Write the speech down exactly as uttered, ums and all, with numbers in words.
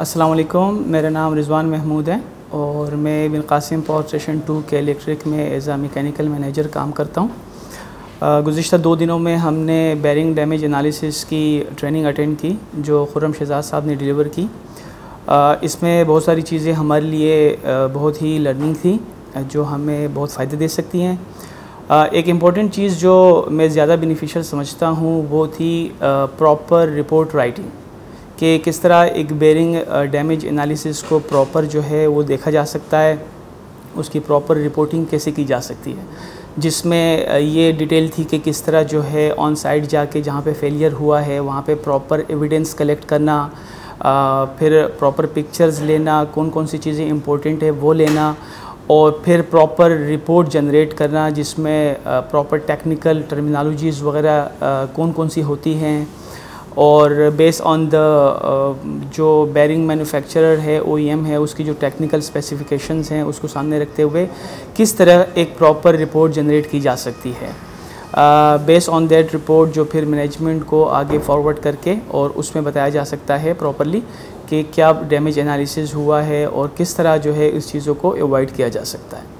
अस्सलाम वालेकुम, मेरा नाम रिजवान महमूद है और मैं Bin Qasim power station two के इलेक्ट्रिक में एज आ मैकेनिकल मैनेजर काम करता हूँ। गुज़िश्ता दो दिनों में हमने बैरिंग डैमेज एनालिसिस की ट्रेनिंग अटेंड की जो खुरम शेजाज साहब ने डिलीवर की। आ, इसमें बहुत सारी चीज़ें हमारे लिए बहुत ही लर्निंग थी जो हमें बहुत फ़ायदे दे सकती हैं। आ, एक इम्पॉर्टेंट चीज़ जो मैं ज़्यादा बेनिफिशियल समझता हूँ वो थी प्रॉपर रिपोर्ट राइटिंग, कि किस तरह एक बेरिंग डैमेज एनालिसिस को प्रॉपर जो है वो देखा जा सकता है, उसकी प्रॉपर रिपोर्टिंग कैसे की जा सकती है, जिसमें ये डिटेल थी कि किस तरह जो है ऑन साइट जाके जहाँ पे फेलियर हुआ है वहाँ पे प्रॉपर एविडेंस कलेक्ट करना, आ, फिर प्रॉपर पिक्चर्स लेना, कौन कौन सी चीज़ें इम्पोर्टेंट है वो लेना और फिर प्रॉपर रिपोर्ट जनरेट करना जिसमें प्रॉपर टेक्निकल टर्मिनोलॉजीज़ वगैरह कौन कौन सी होती हैं और बेस ऑन द जो बेरिंग मैन्युफैक्चरर है ओ ई एम है उसकी जो टेक्निकल स्पेसिफिकेशंस हैं उसको सामने रखते हुए किस तरह एक प्रॉपर रिपोर्ट जनरेट की जा सकती है। बेस ऑन दैट रिपोर्ट जो फिर मैनेजमेंट को आगे फॉरवर्ड करके और उसमें बताया जा सकता है प्रॉपरली कि क्या डैमेज एनालिसिस हुआ है और किस तरह जो है इस चीज़ों को एवॉइड किया जा सकता है।